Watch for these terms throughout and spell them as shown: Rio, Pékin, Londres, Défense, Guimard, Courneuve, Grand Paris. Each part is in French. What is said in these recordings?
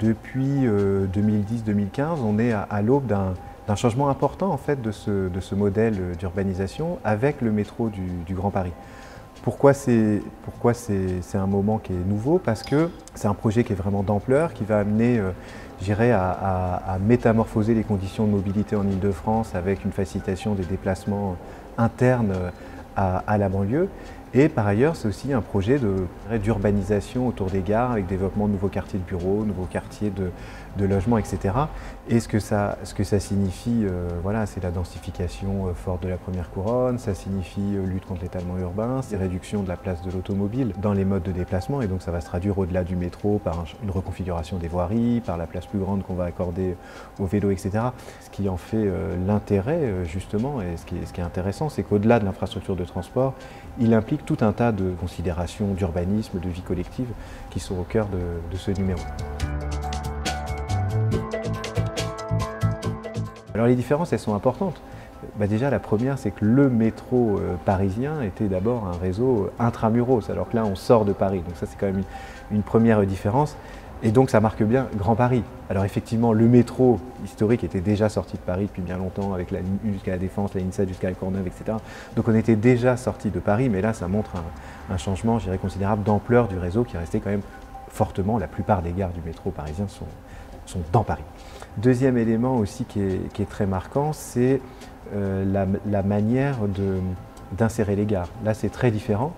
Depuis 2010-2015, on est à l'aube d'un changement important en fait, de ce modèle d'urbanisation avec le métro du Grand Paris. Pourquoi c'est un moment qui est nouveau? Parce que c'est un projet qui est vraiment d'ampleur, qui va amener à métamorphoser les conditions de mobilité en Île-de-France avec une facilitation des déplacements internes à la banlieue. Et par ailleurs, c'est aussi un projet d'urbanisation autour des gares avec développement de nouveaux quartiers de bureaux, nouveaux quartiers de logements, etc. Et ce que ça signifie, voilà, c'est la densification forte de la première couronne, ça signifie lutte contre l'étalement urbain, c'est réduction de la place de l'automobile dans les modes de déplacement. Et donc ça va se traduire au-delà du métro par une reconfiguration des voiries, par la place plus grande qu'on va accorder aux vélos, etc. Ce qui en fait l'intérêt, justement, et ce qui est intéressant, c'est qu'au-delà de l'infrastructure de transport, il implique tout un tas de considérations d'urbanisme, de vie collective qui sont au cœur de ce numéro. Alors les différences, elles sont importantes. Bah déjà, la première, c'est que le métro parisien était d'abord un réseau intramuros, alors que là, on sort de Paris. Donc ça, c'est quand même une première différence. Et donc, ça marque bien Grand Paris. Alors effectivement, le métro historique était déjà sorti de Paris depuis bien longtemps, avec la ligne U jusqu'à la Défense, la ligne 7 jusqu'à la Courneuve, etc. Donc on était déjà sorti de Paris, mais là, ça montre un changement, je dirais, considérable d'ampleur du réseau qui restait quand même fortement. La plupart des gares du métro parisien sont dans Paris. Deuxième élément aussi qui est très marquant, c'est la manière d'insérer les gares. Là, c'est très différent.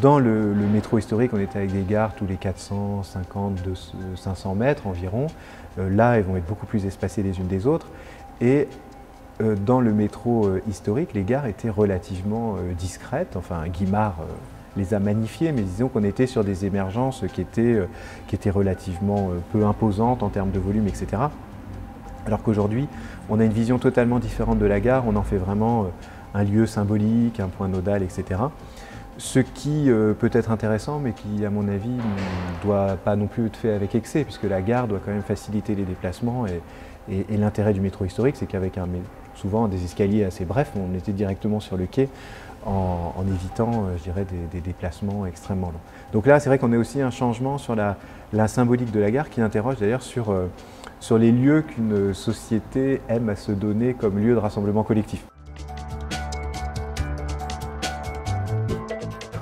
Dans le métro historique, on était avec des gares tous les 450, 500 mètres environ. Là, elles vont être beaucoup plus espacées les unes des autres. Et dans le métro historique, les gares étaient relativement discrètes. Enfin, Guimard les a magnifiées, mais disons qu'on était sur des émergences qui étaient relativement peu imposantes en termes de volume, etc. Alors qu'aujourd'hui, on a une vision totalement différente de la gare. On en fait vraiment un lieu symbolique, un point nodal, etc. Ce qui peut être intéressant, mais qui, à mon avis, ne doit pas non plus être fait avec excès, puisque la gare doit quand même faciliter les déplacements. Et l'intérêt du métro historique, c'est qu'avec souvent des escaliers assez brefs, on était directement sur le quai en évitant, je dirais, des déplacements extrêmement longs. Donc là, c'est vrai qu'on a aussi un changement sur la symbolique de la gare, qui interroge d'ailleurs sur les lieux qu'une société aime à se donner comme lieu de rassemblement collectif.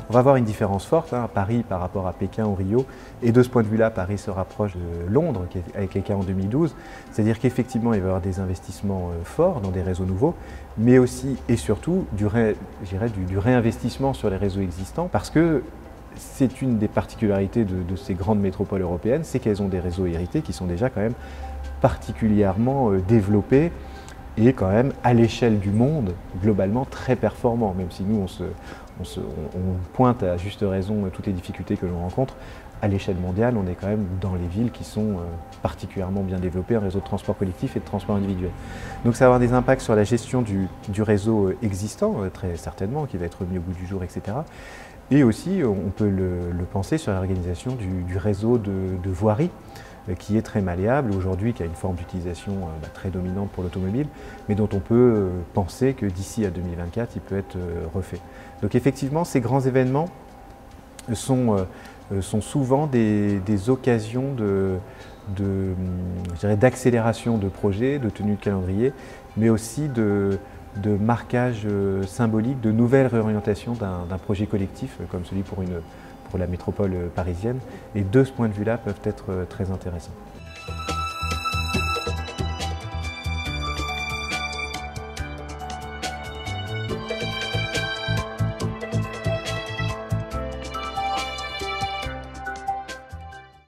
On va voir une différence forte, hein, à Paris par rapport à Pékin ou Rio. Et de ce point de vue-là, Paris se rapproche de Londres, avec les cas en 2012. C'est-à-dire qu'effectivement, il va y avoir des investissements forts dans des réseaux nouveaux, mais aussi et surtout du réinvestissement sur les réseaux existants, parce que c'est une des particularités de ces grandes métropoles européennes, c'est qu'elles ont des réseaux hérités qui sont déjà quand même particulièrement développés, et quand même, à l'échelle du monde, globalement très performant, même si nous, on pointe à juste raison toutes les difficultés que l'on rencontre. À l'échelle mondiale, on est quand même dans les villes qui sont particulièrement bien développées, un réseau de transport collectif et de transport individuel. Donc ça va avoir des impacts sur la gestion du réseau existant, très certainement, qui va être mis au bout du jour, etc. Et aussi, on peut le penser sur l'organisation du réseau de voiries, qui est très malléable aujourd'hui, qui a une forme d'utilisation très dominante pour l'automobile, mais dont on peut penser que d'ici à 2024, il peut être refait. Donc effectivement, ces grands événements sont souvent des occasions d'accélération de projets, de tenue de calendrier, mais aussi de marquage symbolique, de nouvelles réorientations d'un projet collectif, comme celui pour la métropole parisienne, et de ce point de vue-là peuvent être très intéressants.